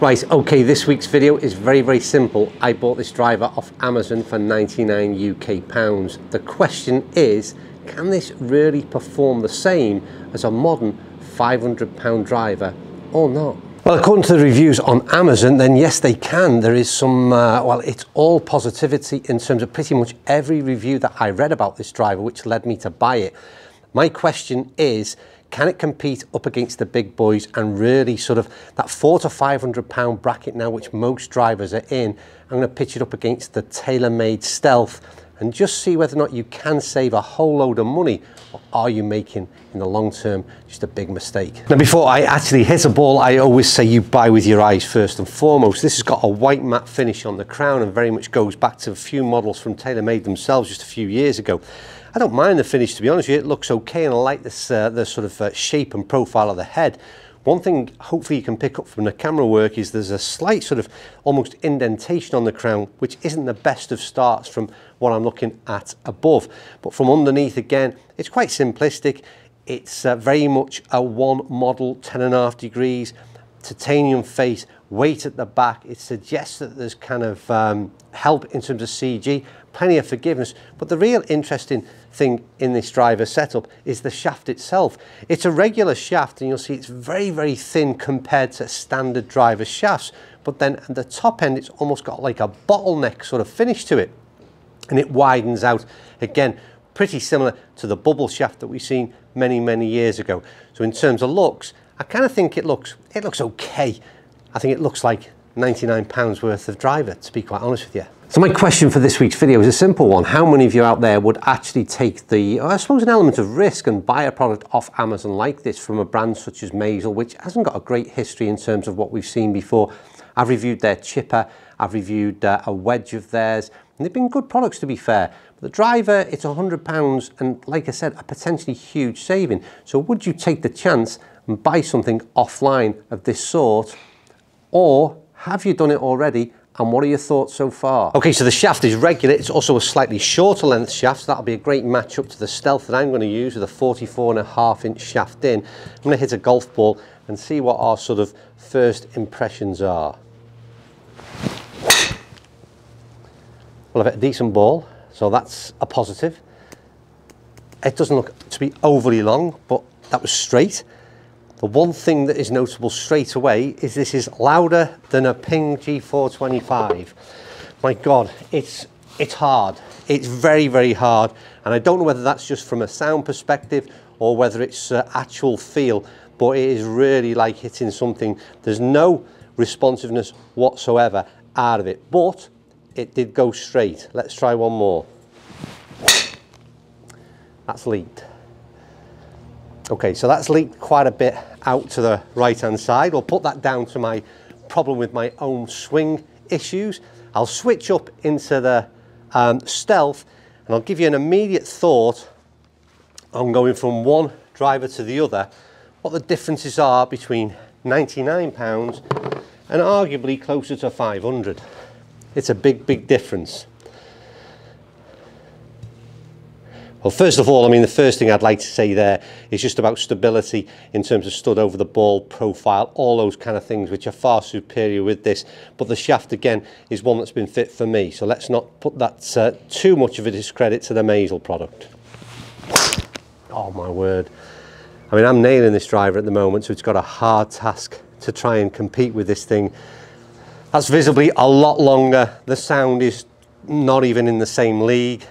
Right, okay, this week's video is very simple. I bought this driver off Amazon for 99 UK pounds. The question is, can this really perform the same as a modern 500 pound driver or not? Well, according to the reviews on Amazon, then yes, they can. There is some, well, it's all positivity in terms of pretty much every review that I read about this driver, which led me to buy it. My question is, can it compete up against the big boys and really sort of that 400 to 500 pound bracket now, which most drivers are in? I'm going to pitch it up against the TaylorMade Stealth and just see whether or not you can save a whole load of money, or are you making, in the long term, just a big mistake? Now, before I actually hit a ball, I always say you buy with your eyes first and foremost. This has got a white matte finish on the crown and very much goes back to a few models from TaylorMade themselves just a few years ago. I don't mind the finish, to be honest with you. It looks okay, and I like this the sort of shape and profile of the head. One thing hopefully you can pick up from the camera work is there's a slight sort of almost indentation on the crown, which isn't the best of starts from what I'm looking at above. But from underneath, again, it's quite simplistic. It's very much a one model, 10.5 degrees, titanium face, weight at the back. It suggests that there's kind of help in terms of CG, plenty of forgiveness. But the real interesting thing in this driver setup is the shaft itself. It's a regular shaft, and you'll see it's very thin compared to standard driver shafts. But then at the top end, it's almost got like a bottleneck sort of finish to it, and it widens out again, pretty similar to the bubble shaft that we've seen many years ago. So in terms of looks, I kind of think it looks okay. I think it looks like 99 pounds worth of driver, to be quite honest with you. So my question for this week's video is a simple one. How many of you out there would actually take the, I suppose, an element of risk and buy a product off Amazon like this from a brand such as Maisel, which hasn't got a great history in terms of what we've seen before? I've reviewed their chipper, I've reviewed a wedge of theirs, and they've been good products, to be fair. The driver, it's £100, and like I said, a potentially huge saving. So would you take the chance and buy something offline of this sort? Or have you done it already, and what are your thoughts so far? Okay, so the shaft is regular. It's also a slightly shorter length shaft, so that'll be a great match up to the Stealth that I'm going to use with a 44.5 inch shaft in. I'm going to hit a golf ball and see what our sort of first impressions are. Well, I've hit a decent ball, so that's a positive. It doesn't look to be overly long, but that was straight. The one thing that is notable straight away is this is louder than a Ping G425. My God, it's hard. It's very hard. And I don't know whether that's just from a sound perspective or whether it's actual feel, but it is really like hitting something. There's no responsiveness whatsoever out of it, but it did go straight. Let's try one more. That's leaked. Okay, so that's leaked quite a bit out to the right-hand side. I'll put that down to my problem with my own swing issues. I'll switch up into the Stealth, and I'll give you an immediate thought on going from one driver to the other, what the differences are between 99 pounds and arguably closer to 500. It's a big difference. Well, first of all, I mean, the first thing I'd like to say there is just about stability in terms of stood over the ball, profile, all those kind of things, which are far superior with this. But the shaft, again, is one that's been fit for me. So let's not put that too much of a discredit to the Maisel product. Oh, my word. I mean, I'm nailing this driver at the moment, so it's got a hard task to try and compete with this thing. That's visibly a lot longer. The sound is not even in the same league.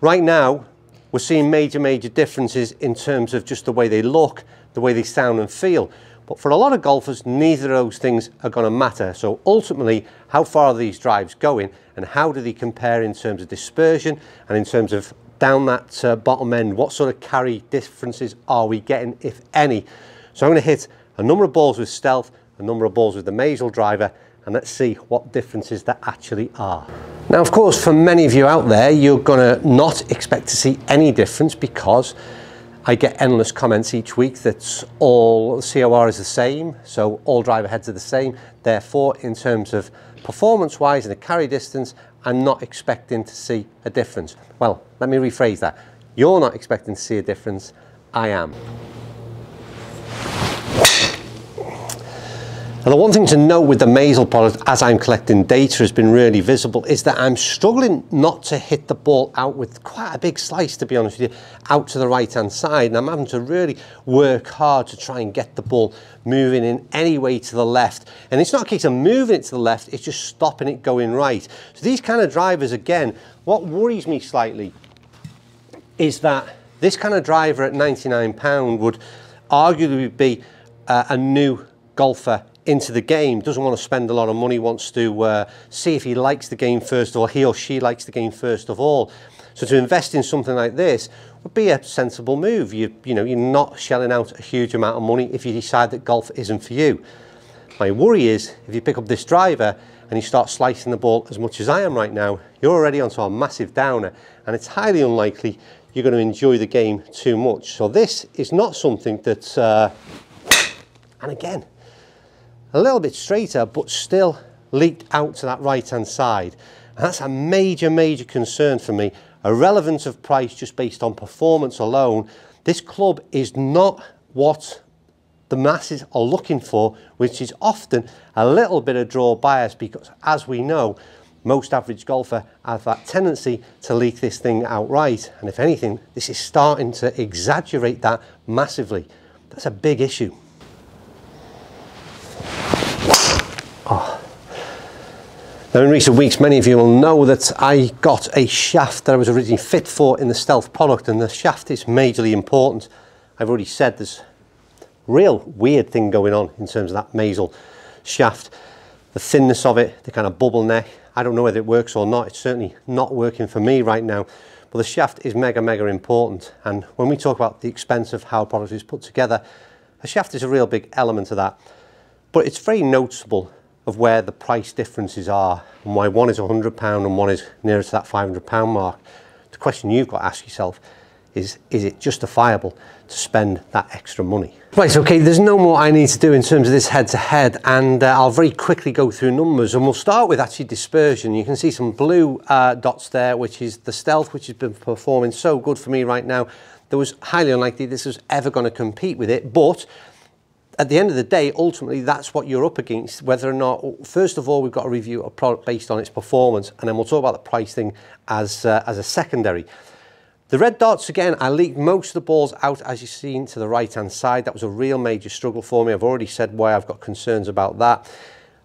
Right now, we're seeing major differences in terms of just the way they look, the way they sound and feel. But for a lot of golfers, neither of those things are going to matter. So ultimately, how far are these drives going, and how do they compare in terms of dispersion and in terms of down that bottom end? What sort of carry differences are we getting, if any? So I'm going to hit a number of balls with Stealth, a number of balls with the Maisel driver, and let's see what differences there actually are. Now, of course, for many of you out there, you're gonna not expect to see any difference, because I get endless comments each week that all COR is the same, so all driver heads are the same. Therefore, in terms of performance-wise and the carry distance, I'm not expecting to see a difference. Well, let me rephrase that. You're not expecting to see a difference. I am. Now, the one thing to note with the Maisel product as I'm collecting data has been really visible is that I'm struggling not to hit the ball out with quite a big slice, to be honest with you, out to the right-hand side. And I'm having to really work hard to try and get the ball moving in any way to the left. And it's not a case of moving it to the left, it's just stopping it going right. So these kind of drivers, again, what worries me slightly is that this kind of driver at £99 would arguably be a new golfer into the game, doesn't want to spend a lot of money, wants to see if he likes the game first of all, he or she likes the game first of all. So to invest in something like this would be a sensible move. You know, you're not shelling out a huge amount of money if you decide that golf isn't for you. My worry is if you pick up this driver and you start slicing the ball as much as I am right now, you're already onto a massive downer, and it's highly unlikely you're going to enjoy the game too much. So this is not something that's, and again, a little bit straighter, but still leaked out to that right-hand side. And that's a major, major concern for me. Irrelevant of price, just based on performance alone, this club is not what the masses are looking for, which is often a little bit of draw bias, because as we know, most average golfer have that tendency to leak this thing outright. And if anything, this is starting to exaggerate that massively. That's a big issue. Oh. Now, in recent weeks, many of you will know that I got a shaft that I was originally fit for in the Stealth product, and the shaft is majorly important. I've already said there's a real weird thing going on in terms of that Maisel shaft. The thinness of it, the kind of bubble neck. I don't know whether it works or not. It's certainly not working for me right now. But the shaft is mega, mega important. And when we talk about the expense of how a product is put together, a shaft is a real big element of that. But it's very noticeable of where the price differences are and why one is £100 and one is nearer to that £500 mark. The question you've got to ask yourself is it justifiable to spend that extra money? Right, okay, there's no more I need to do in terms of this head-to-head, and I'll very quickly go through numbers, and we'll start with actually dispersion. You can see some blue dots there, which is the Stealth, which has been performing so good for me right now. There was highly unlikely this was ever going to compete with it, but at the end of the day, ultimately, that's what you're up against, whether or not, first of all, we've got to review a product based on its performance, and then we'll talk about the price thing as a secondary. The red dots, again, I leaked most of the balls out, as you've seen, to the right-hand side. That was a real major struggle for me. I've already said why I've got concerns about that.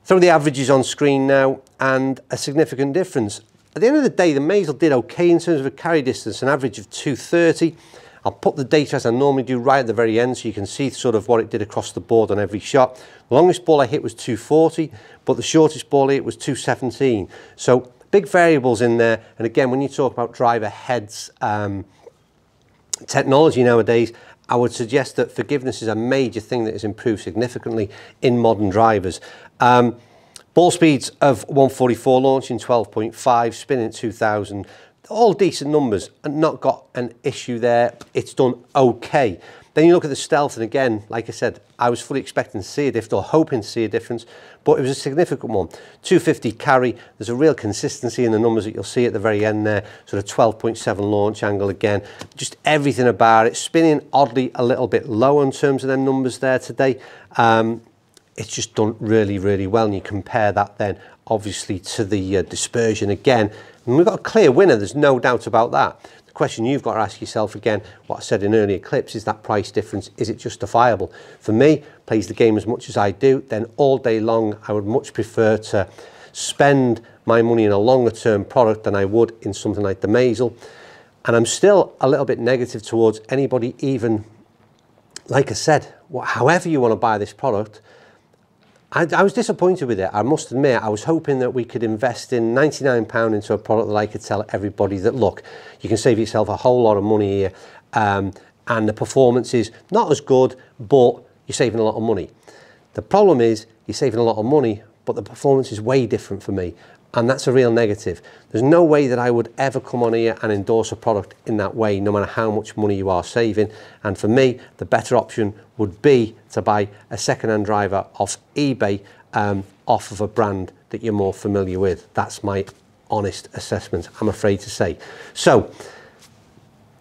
Throw the averages on screen now, and a significant difference. At the end of the day, the Maisel did okay in terms of a carry distance, an average of 230. I'll put the data as I normally do right at the very end so you can see sort of what it did across the board on every shot. The longest ball I hit was 240, but the shortest ball I hit was 217. So big variables in there. And again, when you talk about driver heads technology nowadays, I would suggest that forgiveness is a major thing that has improved significantly in modern drivers. Ball speeds of 144, launching 12.5, spinning 2000. All decent numbers, and not got an issue there. It's done okay. Then you look at the Stealth, and again, like I said, I was fully expecting to see a difference, or hoping to see a difference, but it was a significant one. 250 carry, there's a real consistency in the numbers that you'll see at the very end there, sort of 12.7 launch angle again, just everything about it. Spinning oddly a little bit low in terms of them numbers there today. It's just done really, really well, and you compare that then, obviously, to the dispersion again. And we've got a clear winner, there's no doubt about that. The question you've got to ask yourself again, what I said in earlier clips, is that price difference, is it justifiable? For me, plays the game as much as I do, then all day long I would much prefer to spend my money in a longer term product than I would in something like the Maisel. And I'm still a little bit negative towards anybody, even, like I said, however you want to buy this product. I was disappointed with it, I must admit. I was hoping that we could invest in £99 into a product that I could tell everybody that, look, you can save yourself a whole lot of money here, and the performance is not as good, but you're saving a lot of money. The problem is you're saving a lot of money, but the performance is way different for me, and that's a real negative. There's no way that I would ever come on here and endorse a product in that way, no matter how much money you are saving. And for me, the better option would be to buy a second-hand driver off eBay, off of a brand that you're more familiar with. That's my honest assessment, I'm afraid to say. So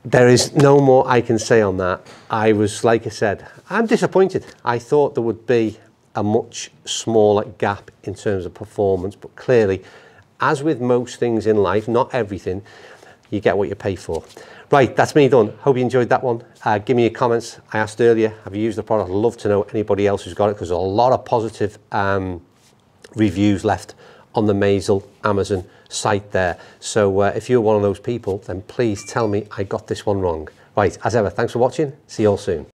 there is no more I can say on that. I was, like I said, I'm disappointed. I thought there would be a much smaller gap in terms of performance. But clearly, as with most things in life, not everything, you get what you pay for. Right, that's me done. Hope you enjoyed that one. Give me your comments. I asked earlier, have you used the product? I'd love to know anybody else who's got it, because there's a lot of positive reviews left on the Maisel Amazon site there. So if you're one of those people, then please tell me I got this one wrong. Right, as ever, thanks for watching. See you all soon.